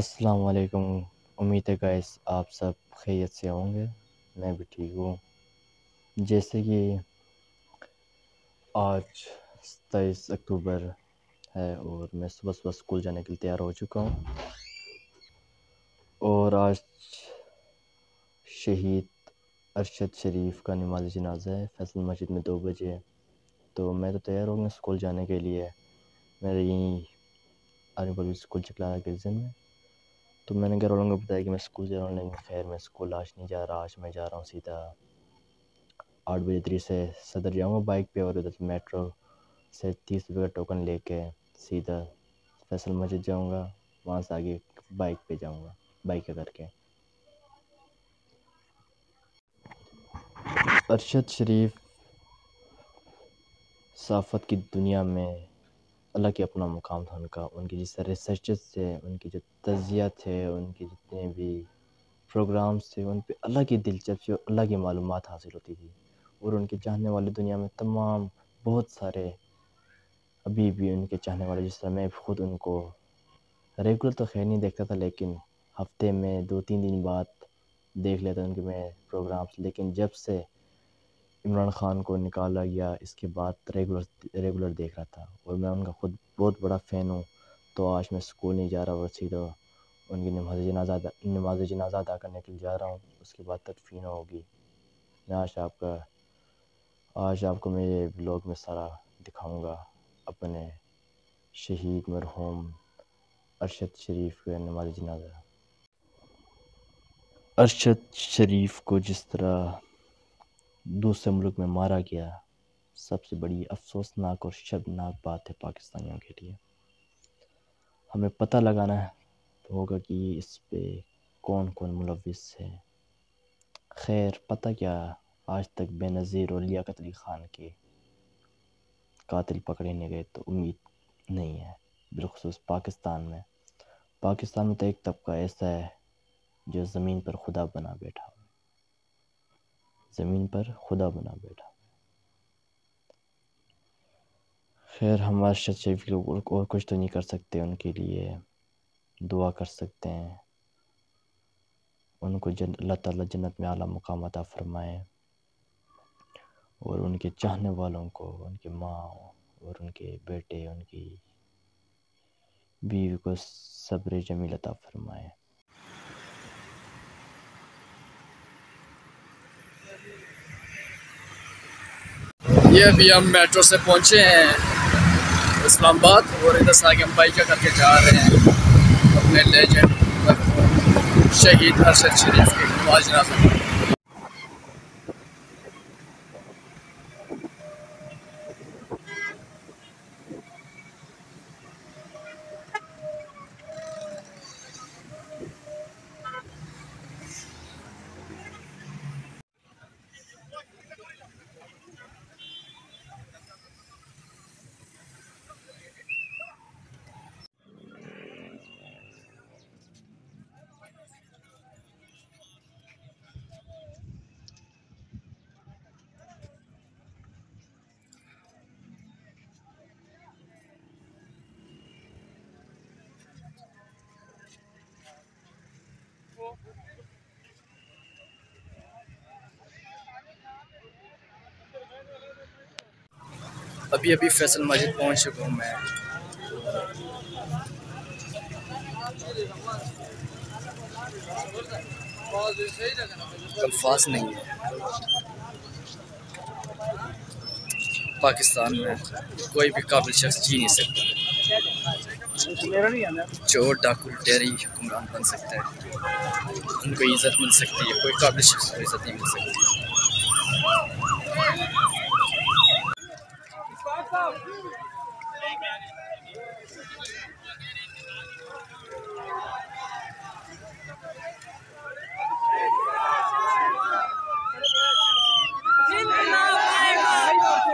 السلام علیکم، امید ہے گائز آپ سب خیریت سے ہوں گے، میں بھی ٹھیک ہوں. جیسے کہ آج 27 اکتوبر ہے اور میں صبح صبح اسکول جانے کے لیے تیار ہو چکا ہوں. اور آج شہید ارشد شریف کا نماز جنازہ ہے فیصل مسجد میں 2 بجے. تو میں تو تیار ہوں گا اسکول جانے کے لیے. میرے یہیں عرب پبلک اسکول چکلا گلزن میں. تو میں نے گھر والوں کو بتایا کہ میں اسکول جا رہا ہوں، لیکن خیر میں اسکول آج نہیں جا رہا. آج میں جا رہا ہوں سیدھا 8 بجے سے صدر جاؤں گا بائک پہ، اور ادھر سے میٹرو سے 30 روپے کا ٹوکن لے کے سیدھا فیصل مسجد جاؤں گا. وہاں سے آگے بائک پہ جاؤں گا، بائک کر کے. ارشد شریف ثقافت کی دنیا میں اللہ کے اپنا مقام تھا ان کا. ان کی جس ریسرچز سے، ان کی جو تجزیہ تھے، ان کے جتنے بھی پروگرامس تھے، ان پہ اللہ کی دلچسپی اور اللہ کی معلومات حاصل ہوتی تھی. اور ان کے چاہنے والے دنیا میں تمام بہت سارے ابھی بھی ان کے چاہنے والے، جس طرح میں خود ان کو ریگولر تو خیر نہیں دیکھتا تھا، لیکن ہفتے میں 2-3 دن بعد دیکھ لیتا ان کے میں پروگرامس. لیکن جب سے عمران خان کو نکالا گیا اس کے بعد ریگولر دیکھ رہا تھا. اور میں ان کا خود بہت بڑا فین ہوں. تو آج میں اسکول نہیں جا رہا اور سیدھا ان کی نماز جنازہ ادا کرنے کے لیے جا رہا ہوں. اس کے بعد تدفین ہوگی. میں آج آپ کو میرے بلاگ میں سارا دکھاؤں گا اپنے شہید مرحوم ارشد شریف کے نماز جنازہ. ارشد شریف کو جس طرح دوسرے ملک میں مارا گیا، سب سے بڑی افسوسناک اور شرمناک بات ہے پاکستانیوں کے لیے. ہمیں پتہ لگانا ہوگا کہ اس پہ کون کون ملوث ہے. خیر پتہ کیا، آج تک بینظیر اور لیاقت علی خان کے قاتل پکڑے نہیں گئے، تو امید نہیں ہے. بالخصوص پاکستان میں تو ایک طبقہ ایسا ہے جو زمین پر خدا بنا بیٹھا. خیر ہم ارشد شریف لوگ اور کچھ تو نہیں کر سکتے، ان کے لیے دعا کر سکتے ہیں. ان کو اللہ تعالیٰ جنت میں اعلیٰ مقام عطا فرمائے، اور ان کے چاہنے والوں کو، ان کے ماں اور ان کے بیٹے، ان کی بیوی کو صبر جمیل عطا فرمائے. یہ ابھی ہم میٹرو سے پہنچے ہیں اسلام آباد، اور ادھر سے آگے ہم بائک کر کے جا رہے ہیں اپنے لیجنڈ شہید ارشد شریف کے نماز جنازہ پر. ابھی فیصل مسجد پہنچ چکا ہوں میں. الفاظ نہیں ہے، پاکستان میں کوئی بھی قابل شخص جی نہیں سکتا. چور ڈاکو لٹیری حکمران بن سکتا ہے، ان کو عزت مل سکتی ہے، کوئی قابل شخص کو عزت نہیں مل سکتی.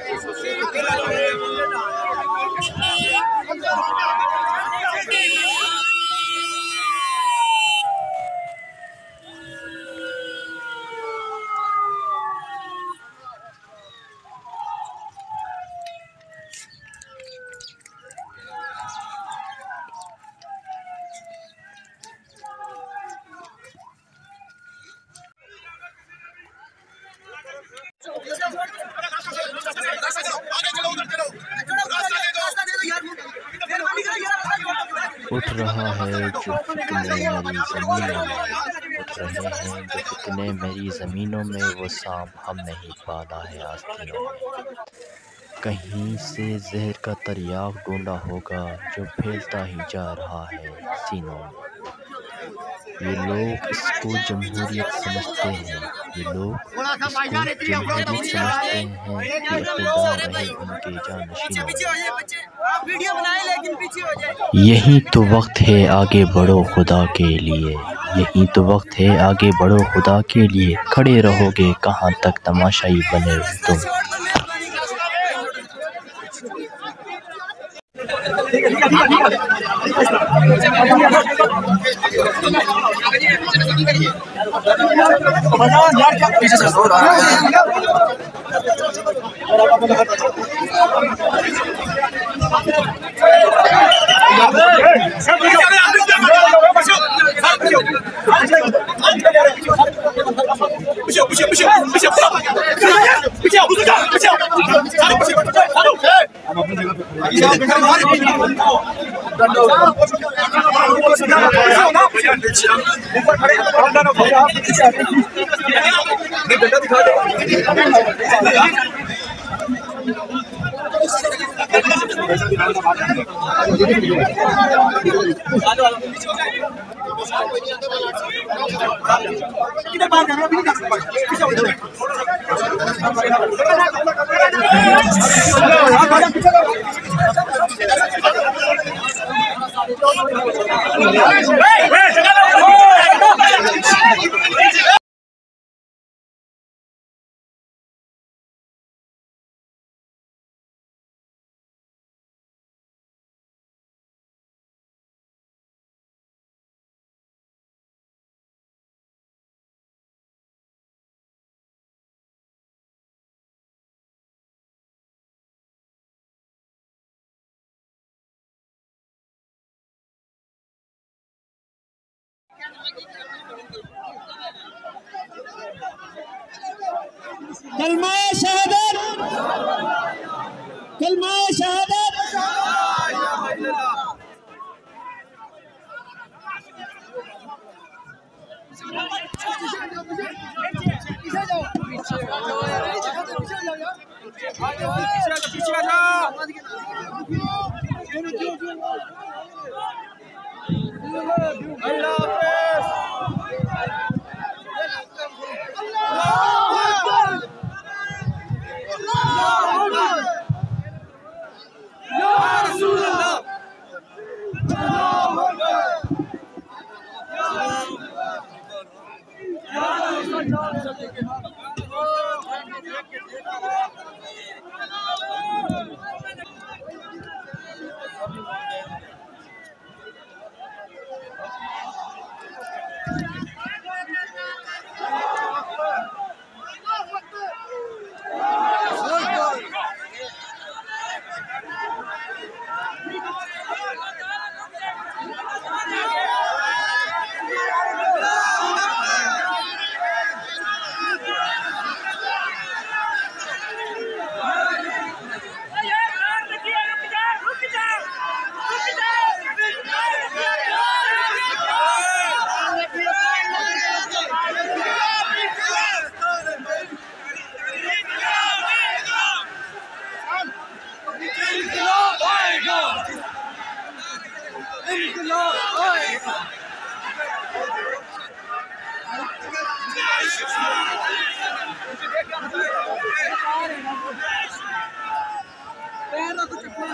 اٹھ رہا ہے جو کتنے میری زمینوں میں وہ سانپ ہم نہیں پالا ہے آستینوں میں، کہیں سے زہر کا دریاب ڈھونڈا ہوگا جو پھیلتا ہی جا رہا ہے سینوں میں۔ یہ لوگ اس کو جمہوریت سمجھتے ہیں، یہ لوگ اس کو جمہوریت سمجھتے ہیں کہ اقتدار رہے ان کے جانشینوں۔ یہی تو وقت ہے آگے بڑھو خدا کے لیے، یہی تو وقت ہے آگے بڑھو خدا کے لیے، کھڑے رہو گے کہاں تک تماشائی بنے تم۔ کلمہ شہادت، کلمہ شہادت، اللہ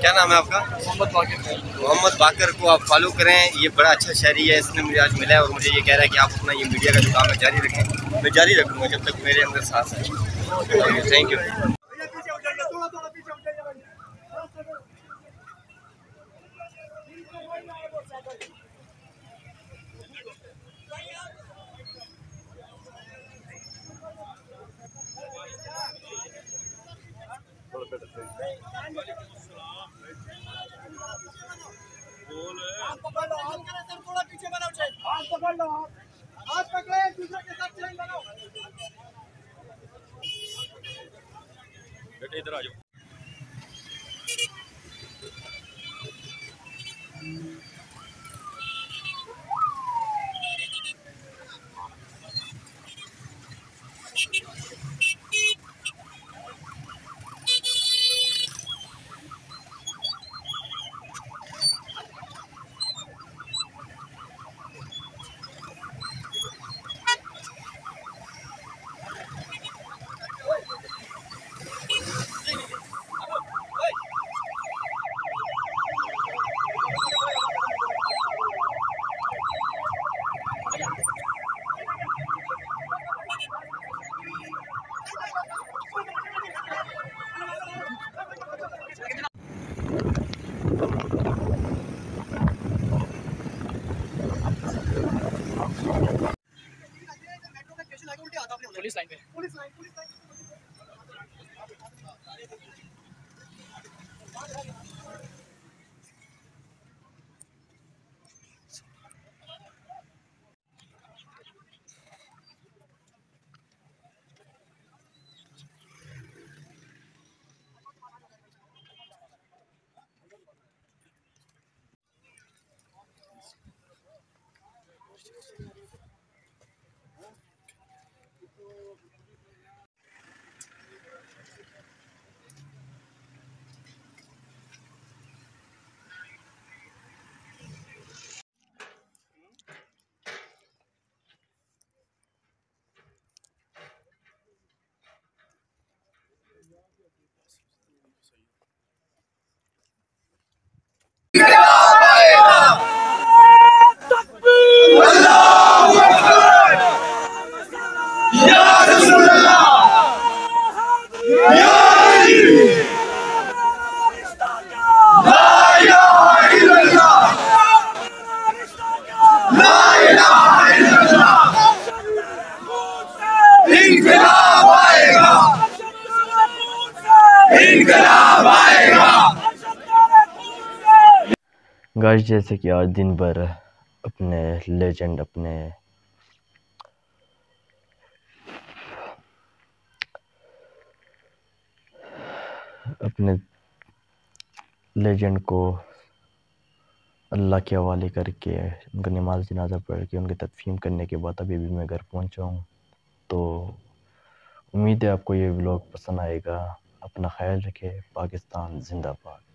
کیا نام ہے آپ کا؟ محمد باقر کو آپ فالو کریں, یہ بڑا اچھا شہری ہے, اس نے مجھے آج ملا ہے اور مجھے یہ کہہ رہا ہے کہ آپ اپنا یہ میڈیا کا جو کام ہے جاری رکھیں. میں جاری رکھوں گا جب تک میرے اندر سانس ہے. Thank you. بیٹے ادھر آ جاؤ. گاج جیسے کہ آج دن بھر اپنے لیجنڈ اپنے اپنے لیجنڈ کو اللہ کے حوالے کر کے ان کا نماز جنازہ پڑھ کے ان کی تدفین کرنے کے بعد ابھی بھی میں گھر پہنچا ہوں. تو امید ہے آپ کو یہ ولاگ پسند آئے گا. اپنا خیال رکھے. پاکستان زندہ باد.